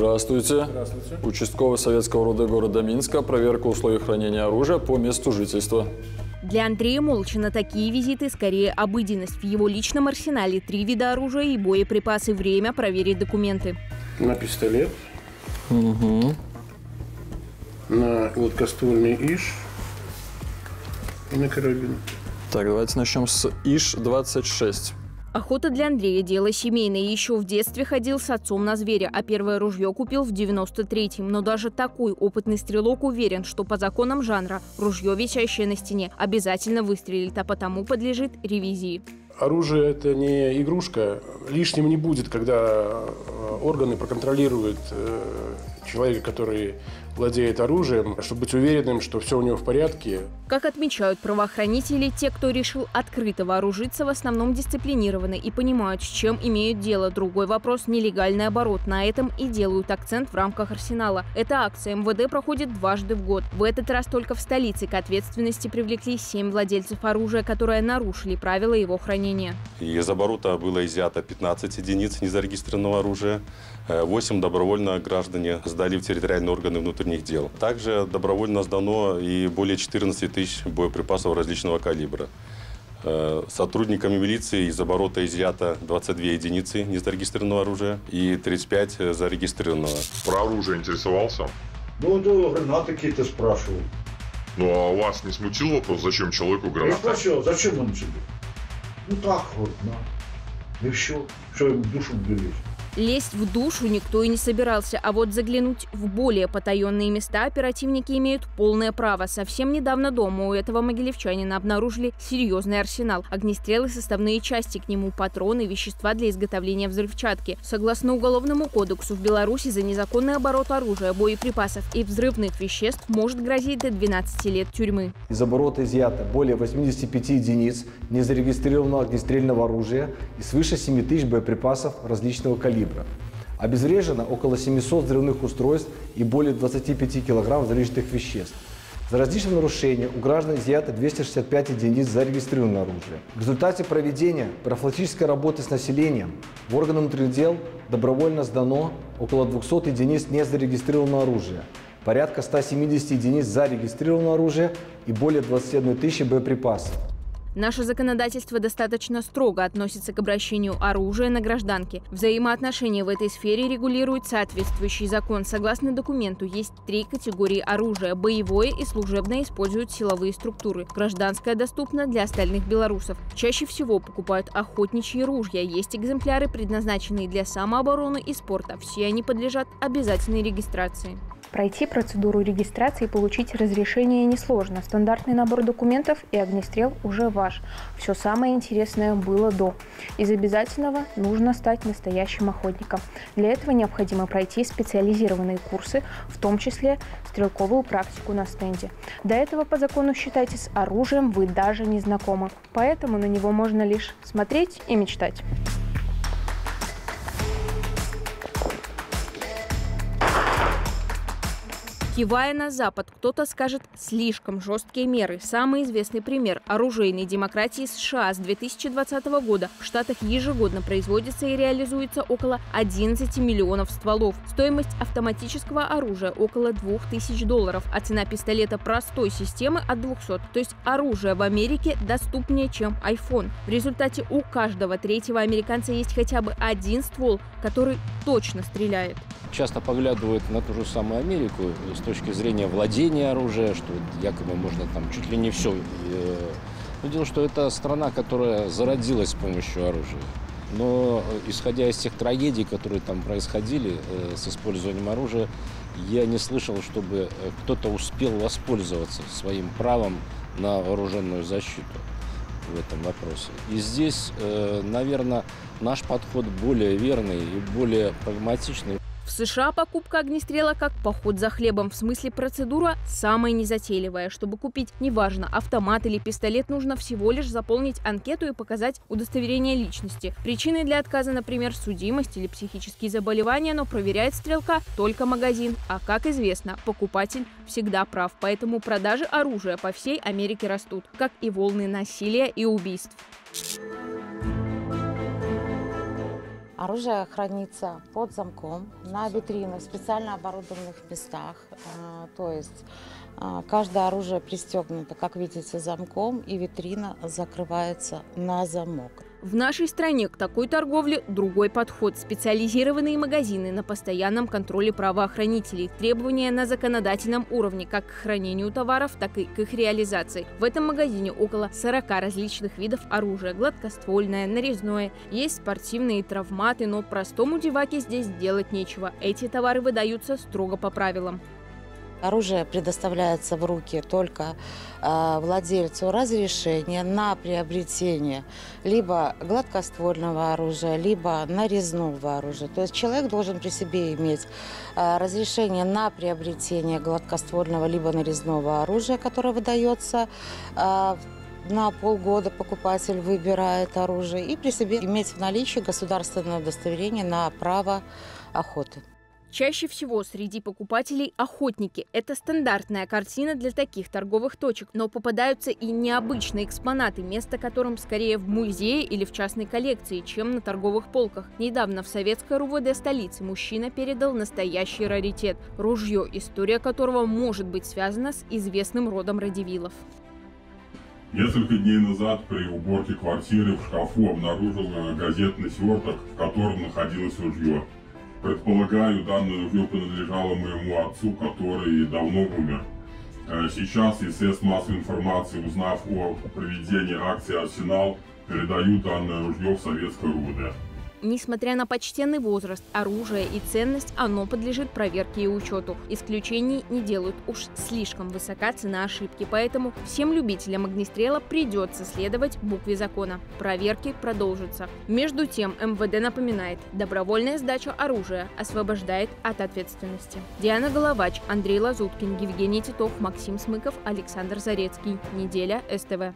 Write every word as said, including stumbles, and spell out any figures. Здравствуйте. Здравствуйте. Участковый советского рода города Минска. Проверка условий хранения оружия по месту жительства. Для Андрея Молчина такие визиты скорее обыденность. В его личном арсенале три вида оружия и боеприпасы. Время проверить документы. На пистолет. Угу. На гладкоствольный ИШ. И на карабин. Так, давайте начнем с ИШ двадцать шесть. Охота для Андрея – дело семейное. Еще в детстве ходил с отцом на зверя, а первое ружье купил в девяносто третьем. Но даже такой опытный стрелок уверен, что по законам жанра ружье, висящее на стене, обязательно выстрелит, а потому подлежит ревизии. Оружие – это не игрушка. Лишним не будет, когда органы проконтролируют человека, который владеет оружием, чтобы быть уверенным, что все у него в порядке. Как отмечают правоохранители, те, кто решил открыто вооружиться, в основном дисциплинированы и понимают, с чем имеют дело. Другой вопрос – нелегальный оборот. На этом и делают акцент в рамках арсенала. Эта акция МВД проходит дважды в год. В этот раз только в столице к ответственности привлекли семь владельцев оружия, которые нарушили правила его хранения. Из оборота было изъято пятнадцать единиц незарегистрированного оружия. восемь добровольно граждане сдали в территориальные органы внутренних дел. Также добровольно сдано и более четырнадцати тысяч боеприпасов различного калибра. Сотрудниками милиции из оборота изъято двадцать две единицы незарегистрированного оружия и тридцать пять зарегистрированного. Про оружие интересовался? Ну, да, гранаты какие-то спрашивал. Ну, а вас не смутил вопрос, зачем человеку гранаты? Я спросил, зачем он тебе? Ну, так вот, да. И все, что ему душу берет. Лезть в душу никто и не собирался, а вот заглянуть в более потаенные места оперативники имеют полное право. Совсем недавно дома у этого могилевчанина обнаружили серьезный арсенал. Огнестрелы, составные части к нему, патроны, вещества для изготовления взрывчатки. Согласно Уголовному кодексу, в Беларуси за незаконный оборот оружия, боеприпасов и взрывных веществ может грозить до двенадцати лет тюрьмы. Из оборота изъято более восьмидесяти пяти единиц незарегистрированного огнестрельного оружия и свыше семи тысяч боеприпасов различного калибра. Обезврежено около семисот взрывных устройств и более двадцати пяти килограмм взрывчатых веществ. За различные нарушения у граждан изъято двести шестьдесят пять единиц зарегистрированного оружия. В результате проведения профилактической работы с населением в органы внутренних дел добровольно сдано около двухсот единиц незарегистрированного оружия, порядка ста семидесяти единиц зарегистрированного оружия и более двадцати одной тысячи боеприпасов. Наше законодательство достаточно строго относится к обращению оружия на гражданке. Взаимоотношения в этой сфере регулирует соответствующий закон. Согласно документу, есть три категории оружия. Боевое и служебное используют силовые структуры. Гражданское доступно для остальных белорусов. Чаще всего покупают охотничьи ружья. Есть экземпляры, предназначенные для самообороны и спорта. Все они подлежат обязательной регистрации. Пройти процедуру регистрации и получить разрешение несложно. Стандартный набор документов и огнестрел уже ваш. Все самое интересное было до. Из обязательного нужно стать настоящим охотником. Для этого необходимо пройти специализированные курсы, в том числе стрелковую практику на стенде. До этого по закону, считайте, с оружием вы даже не знакомы. Поэтому на него можно лишь смотреть и мечтать. Кивая на Запад, кто-то скажет «слишком жесткие меры». Самый известный пример – оружейной демократии США с две тысячи двадцатого года. В Штатах ежегодно производится и реализуется около одиннадцати миллионов стволов. Стоимость автоматического оружия – около двух тысяч долларов, а цена пистолета простой системы – от двухсот. То есть оружие в Америке доступнее, чем айфон. В результате у каждого третьего американца есть хотя бы один ствол, который точно стреляет. Часто поглядывают на ту же самую Америку с точки зрения владения оружия, что якобы можно там чуть ли не все. Но дело, что это страна, которая зародилась с помощью оружия. Но исходя из тех трагедий, которые там происходили с использованием оружия, я не слышал, чтобы кто-то успел воспользоваться своим правом на вооруженную защиту в этом вопросе. И здесь, наверное, наш подход более верный и более прагматичный. В США покупка огнестрела как поход за хлебом. В смысле, процедура самая незатейливая. Чтобы купить, неважно, автомат или пистолет, нужно всего лишь заполнить анкету и показать удостоверение личности. Причиной для отказа, например, судимость или психические заболевания, но проверяет стрелка только магазин. А как известно, покупатель всегда прав. Поэтому продажи оружия по всей Америке растут, как и волны насилия и убийств. Оружие хранится под замком на витринах, в специально оборудованных местах. То есть каждое оружие пристегнуто, как видите, замком, и витрина закрывается на замок. В нашей стране к такой торговле другой подход. Специализированные магазины на постоянном контроле правоохранителей. Требования на законодательном уровне как к хранению товаров, так и к их реализации. В этом магазине около сорока различных видов оружия. Гладкоствольное, нарезное. Есть спортивные, травматы, но простому деваке здесь делать нечего. Эти товары выдаются строго по правилам. Оружие предоставляется в руки только э, владельцу разрешения на приобретение либо гладкоствольного оружия, либо нарезного оружия. То есть человек должен при себе иметь э, разрешение на приобретение гладкоствольного либо нарезного оружия, которое выдается э, на полгода. Покупатель выбирает оружие, и при себе иметь в наличии государственное удостоверение на право охоты. Чаще всего среди покупателей охотники. Это стандартная картина для таких торговых точек. Но попадаются и необычные экспонаты, место которым скорее в музее или в частной коллекции, чем на торговых полках. Недавно в советской РУВД столицы мужчина передал настоящий раритет. Ружье, история которого может быть связана с известным родом Радзивиллов. Несколько дней назад при уборке квартиры в шкафу обнаружил газетный сверток, в котором находилось ружье. Предполагаю, данное ружье принадлежало моему отцу, который давно умер. Сейчас ИС массовой информации, узнав о проведении акции «Арсенал», передают данное ружье в советское РУВД. Несмотря на почтенный возраст, оружие и ценность, оно подлежит проверке и учету. Исключений не делают, уж слишком высока цена ошибки. Поэтому всем любителям огнестрела придется следовать букве закона. Проверки продолжатся. Между тем, МВД напоминает, добровольная сдача оружия освобождает от ответственности. Диана Головач, Андрей Лазуткин, Евгений Титов, Максим Смыков, Александр Зарецкий. Неделя СТВ.